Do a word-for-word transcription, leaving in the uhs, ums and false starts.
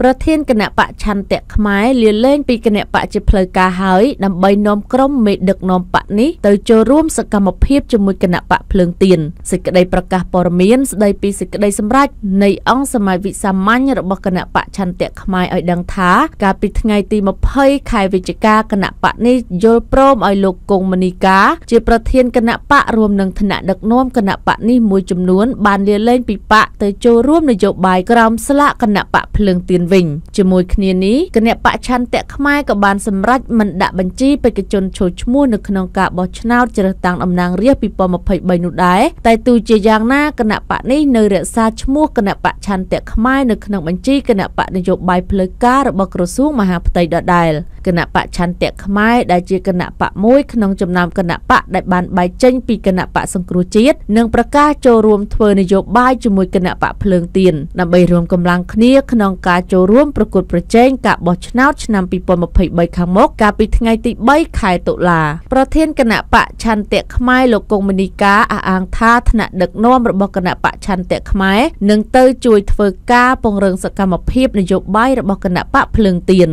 ประเทศคณะปะชันเตะขมายเลียนเล่นปีคณะปะจะเพลกาหายนำใบนอมกล้มเมดึกนอมปะนี้เตยโจร่วมสกรรมเพียบจมุยคณะปะเพลิงเตียนสิกได้ประกาศปรมีนสได้ปีสิกได้สำรักในอังสมัยวิสามัญระบบคณะปะชันเตะขมายไอดังท้าการปิดไงตีมาเผยขายวิจกาคณะปะนี้โยโปรมไอโลกงมณีกาจะประเทศคณะปะรวมหนึ่งคณะดึกนอมคณะปะนี้มวยจำนวนบานเลียนเล่นปีปะเตยโจร่วมนโยบายกรามสละคณะปะเพลิงเตียนวิ่งจมวยคณีนี้คณะปะชันเตะขมายกับบานสำรักมันดะบัญชีไปกระจนโชว์ชมู่นึกขนองกาบอชนาวเจรตังอำนางเรียกปีปอมาเผยใบหนุดได้แต่ตูเจียางหน้าคณะปะนี้เนรศาชมู่คณะปะชันเตะขมายนึกขนองบัญชีคณะปะนโยบายเพลิงการบกระทรวงมหาไทยดได้คณะปะชันเตะขมายได้เจียคณะปะมวยขนองจำนำคณะปะได้บานใบเจงปีคณะปะสังกรุจิตเนืองประกาศโจรวมเทอนโยบายจมวยคณะปะเพลิงเตียนนำไปรวมกำลังเนี้ยขนองกาโจร่วมประกวดประเจงกะบอชนาวชนำปีปอมาเผยใบขมกกาปิดไงติใบขายตุลาประเทศคณะปะชันเตะขมายโลกงมณีกาอ่างท่าธนะเด็กน้อมระบบคณะปะชันเตะขมายหนึ่งเตยจุยเทอกาปงเริงสกรรมเพียบนโยบายระบบคณะปะเพลิงเตียน